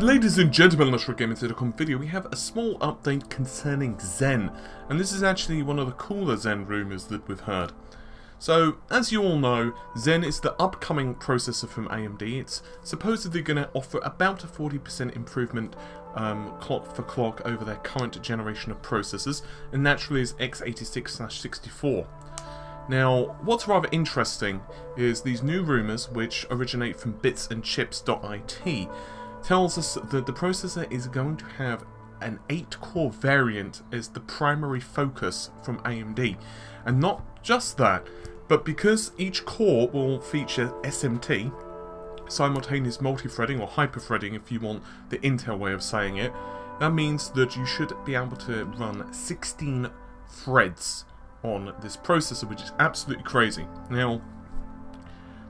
Ladies and gentlemen, let's regain into the current video. We have a small update concerning Zen, and this is actually one of the cooler Zen rumours that we've heard. So, as you all know, Zen is the upcoming processor from AMD. It's supposedly going to offer about a 40% improvement clock for clock over their current generation of processors, and naturally is x86/64. Now, what's rather interesting is these new rumours, which originate from bitsandchips.it, tells us that the processor is going to have an 8-core variant as the primary focus from AMD. And not just that, but because each core will feature SMT, simultaneous multi-threading, or hyper-threading if you want the Intel way of saying it, that means that you should be able to run 16 threads on this processor, which is absolutely crazy. Now,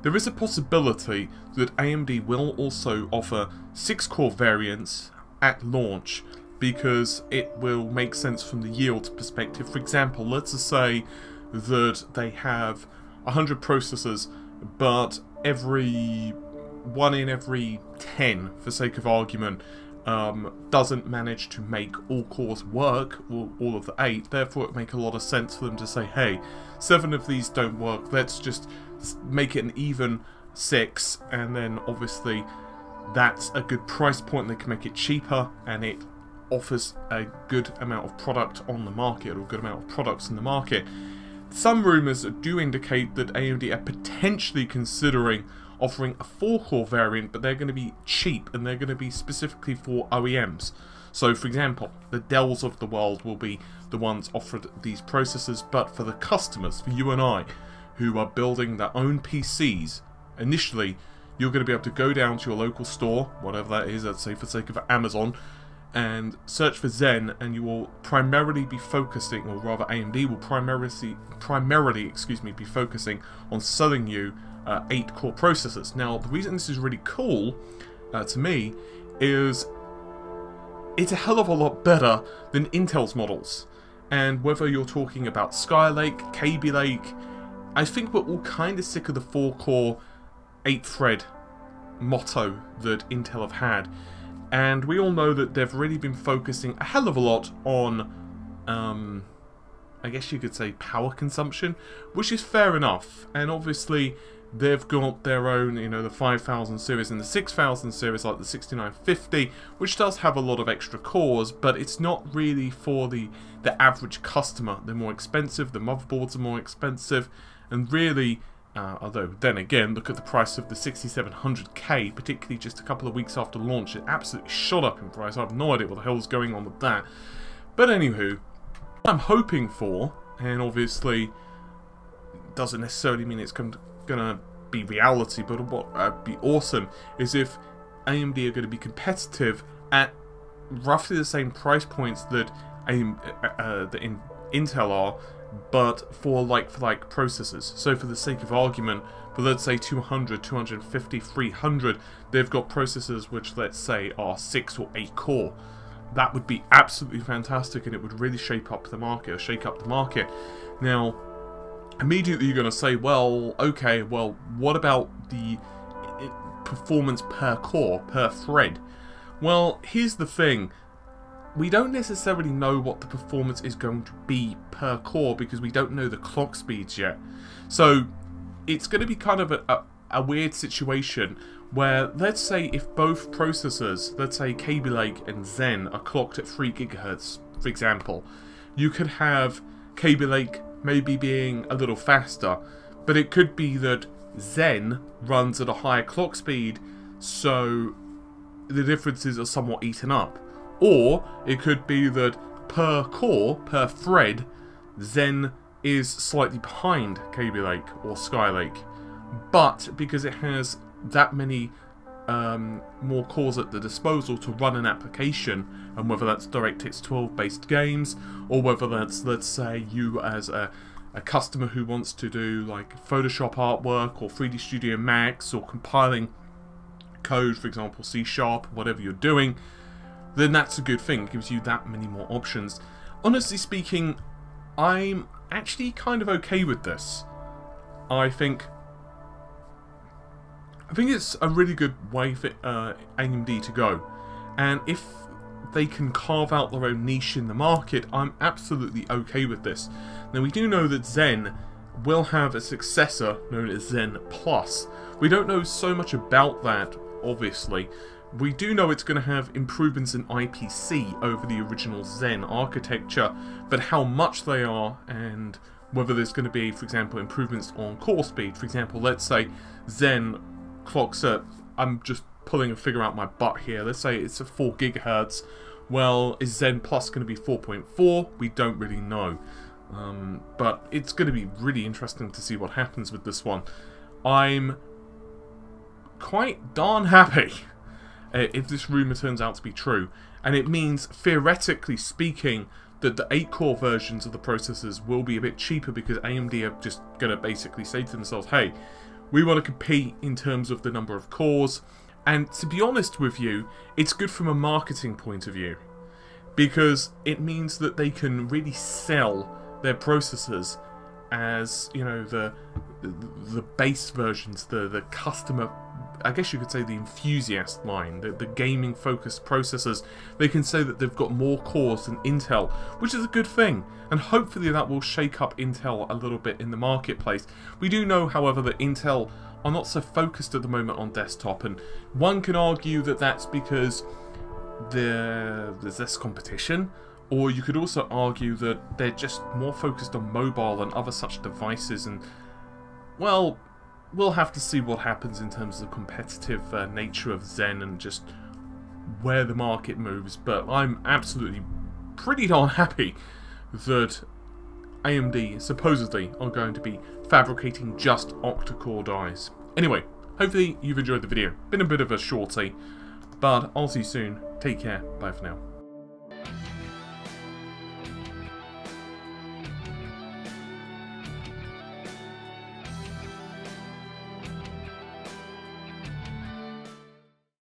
there is a possibility that AMD will also offer 6-core variants at launch, because it will make sense from the yield perspective. For example, let's just say that they have 100 processors, but every one in every 10, for sake of argument, doesn't manage to make all cores work, or all of the 8, therefore it would make a lot of sense for them to say, hey, 7 of these don't work, let's just make it an even 6, and then obviously that's a good price point, they can make it cheaper, and it offers a good amount of product on the market, or a good amount of products in the market. Some rumours do indicate that AMD are potentially considering offering a 4-core variant, but they're going to be cheap, and they're going to be specifically for OEMs. So, for example, the Dells of the world will be the ones offered these processors, but for the customers, for you and I, who are building their own PCs, initially, you're going to be able to go down to your local store, whatever that is, let's say for the sake of Amazon, and search for Zen, and you will primarily be focusing, or rather AMD will primarily be focusing on selling you 8-core processors. Now, the reason this is really cool to me is it's a hell of a lot better than Intel's models. And whether you're talking about Skylake, Kaby Lake, I think we're all kind of sick of the 4-core, 8-thread motto that Intel have had. And we all know that they've really been focusing a hell of a lot on, I guess you could say, power consumption, which is fair enough. And obviously, they've got their own, you know, the 5000 series and the 6000 series, like the 6950, which does have a lot of extra cores, but it's not really for the average customer. They're more expensive, the motherboards are more expensive, and really... although, then again, look at the price of the 6700K, particularly just a couple of weeks after launch. It absolutely shot up in price. I have no idea what the hell's going on with that. But anywho, what I'm hoping for, and obviously doesn't necessarily mean it's going to be reality, but what would be awesome is if AMD are going to be competitive at roughly the same price points that Intel are, but for like-for-like processors. So for the sake of argument, for let's say 200, 250, 300, they've got processors which, let's say, are 6 or 8 core. That would be absolutely fantastic, and it would really shake up the market. Now, immediately you're going to say, well, okay, well, what about the performance per core, per thread? Well, here's the thing. We don't necessarily know what the performance is going to be per core because we don't know the clock speeds yet. So it's going to be kind of a weird situation where, let's say if both processors, let's say Kaby Lake and Zen, are clocked at 3 gigahertz, for example, you could have Kaby Lake maybe being a little faster, but it could be that Zen runs at a higher clock speed, so the differences are somewhat eaten up. Or it could be that per core, per thread, Zen is slightly behind Kaby Lake or Skylake, but because it has that many more cores at the disposal to run an application, and whether that's DirectX 12 based games, or whether that's, let's say, you as a customer who wants to do like Photoshop artwork or 3D Studio Max or compiling code, for example C Sharp, whatever you're doing, then that's a good thing. It gives you that many more options. Honestly speaking, I'm actually kind of okay with this. I think it's a really good way for AMD to go. and if they can carve out their own niche in the market, I'm absolutely okay with this. Now, we do know that Zen will have a successor known as Zen Plus. We don't know so much about that, obviously. We do know it's going to have improvements in IPC over the original Zen architecture, but how much they are and whether there's going to be, for example, improvements on core speed. For example, let's say Zen clocks at, I'm just pulling a figure out my butt here, let's say it's at 4 gigahertz. Well, is Zen Plus going to be 4.4? We don't really know. But it's going to be really interesting to see what happens with this one. I'm quite darn happy if this rumour turns out to be true, and it means, theoretically speaking, that the 8-core versions of the processors will be a bit cheaper, because AMD are just going to basically say to themselves, hey, we want to compete in terms of the number of cores. And to be honest with you, it's good from a marketing point of view, because it means that they can really sell their processors as, you know, the base versions, the customer, I guess you could say the enthusiast line, the gaming focused processors. They can say that they've got more cores than Intel, which is a good thing, and hopefully that will shake up Intel a little bit in the marketplace. We do know, however, that Intel are not so focused at the moment on desktop, and one can argue that that's because there's less competition, or you could also argue that they're just more focused on mobile and other such devices. And, well, we'll have to see what happens in terms of the competitive nature of Zen and just where the market moves. But I'm absolutely pretty darn happy that AMD supposedly are going to be fabricating just octa-core dies. Anyway, hopefully you've enjoyed the video. Been a bit of a shorty, but I'll see you soon. Take care. Bye for now.